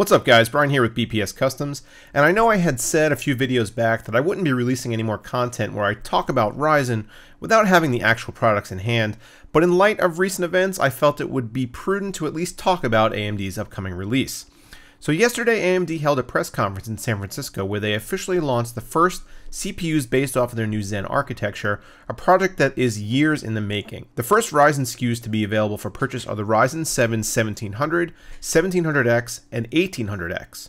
What's up guys, Brian here with BPS Customs, and I know I had said a few videos back that I wouldn't be releasing any more content where I talk about Ryzen without having the actual products in hand, but in light of recent events I felt it would be prudent to at least talk about AMD's upcoming release. So yesterday AMD held a press conference in San Francisco where they officially launched the first CPUs based off of their new Zen architecture, a project that is years in the making. The first Ryzen SKUs to be available for purchase are the Ryzen 7 1700, 1700x, and 1800x.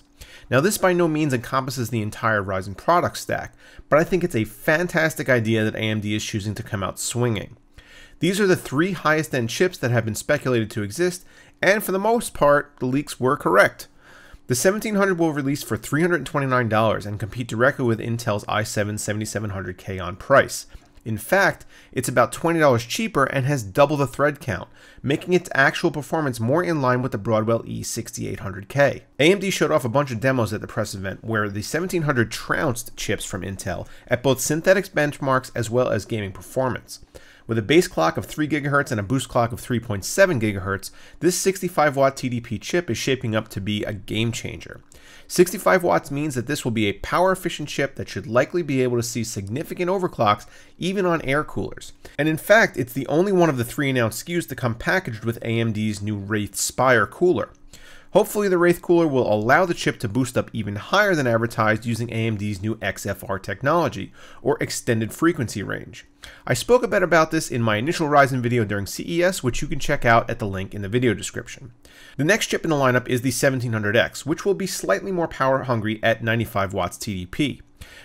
Now this by no means encompasses the entire Ryzen product stack, but I think it's a fantastic idea that AMD is choosing to come out swinging. These are the three highest end chips that have been speculated to exist, and for the most part, the leaks were correct. The 1700 will release for $329 and compete directly with Intel's i7 7700K on price. In fact, it's about $20 cheaper and has double the thread count, making its actual performance more in line with the Broadwell E6800K. AMD showed off a bunch of demos at the press event where the 1700 trounced chips from Intel at both synthetics benchmarks as well as gaming performance. With a base clock of 3 GHz and a boost clock of 3.7 GHz, this 65 watt TDP chip is shaping up to be a game changer. 65 watts means that this will be a power efficient chip that should likely be able to see significant overclocks even on air coolers. And in fact, it's the only one of the three announced SKUs to come packaged with AMD's new Wraith Spire cooler. Hopefully the Wraith cooler will allow the chip to boost up even higher than advertised using AMD's new XFR technology, or extended frequency range. I spoke a bit about this in my initial Ryzen video during CES, which you can check out at the link in the video description. The next chip in the lineup is the 1700X, which will be slightly more power hungry at 95 watts TDP.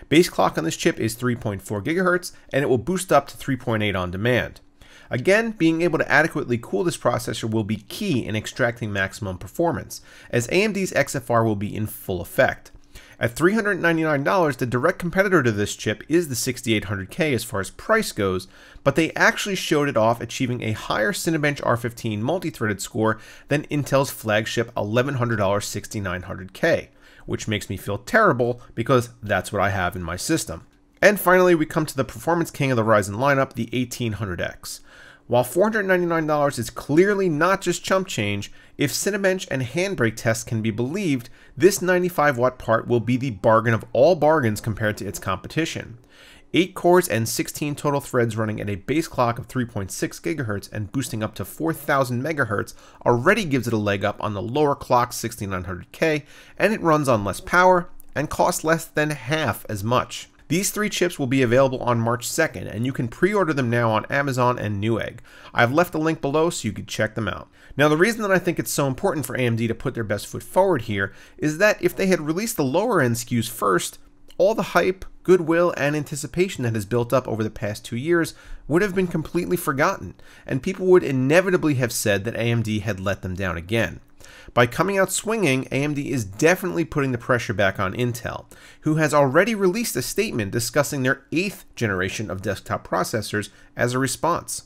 Base clock on this chip is 3.4 GHz, and it will boost up to 3.8 on demand. Again, being able to adequately cool this processor will be key in extracting maximum performance, as AMD's XFR will be in full effect. At $399, the direct competitor to this chip is the 6800K as far as price goes, but they actually showed it off achieving a higher Cinebench R15 multi-threaded score than Intel's flagship $1,100 6900K, which makes me feel terrible because that's what I have in my system. And finally, we come to the performance king of the Ryzen lineup, the 1800X. While $499 is clearly not just chump change, if Cinebench and Handbrake tests can be believed, this 95 watt part will be the bargain of all bargains compared to its competition. 8 cores and 16 total threads running at a base clock of 3.6 GHz and boosting up to 4000 MHz already gives it a leg up on the lower clock 6900K, and it runs on less power and costs less than half as much. These three chips will be available on March 2nd, and you can pre-order them now on Amazon and Newegg. I've left a link below so you can check them out. Now the reason that I think it's so important for AMD to put their best foot forward here is that if they had released the lower end SKUs first, all the hype, goodwill, and anticipation that has built up over the past 2 years would have been completely forgotten, and people would inevitably have said that AMD had let them down again. By coming out swinging, AMD is definitely putting the pressure back on Intel, who has already released a statement discussing their 8th generation of desktop processors as a response.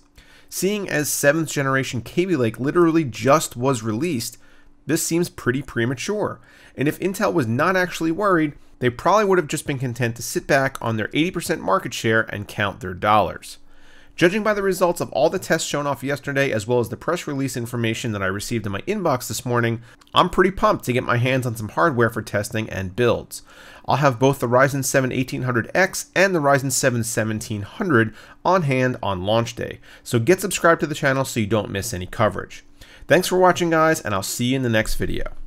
Seeing as 7th generation Kaby Lake literally just was released, this seems pretty premature, and if Intel was not actually worried, they probably would have just been content to sit back on their 80% market share and count their dollars. Judging by the results of all the tests shown off yesterday, as well as the press release information that I received in my inbox this morning, I'm pretty pumped to get my hands on some hardware for testing and builds. I'll have both the Ryzen 7 1800X and the Ryzen 7 1700 on hand on launch day, so get subscribed to the channel so you don't miss any coverage. Thanks for watching guys, and I'll see you in the next video.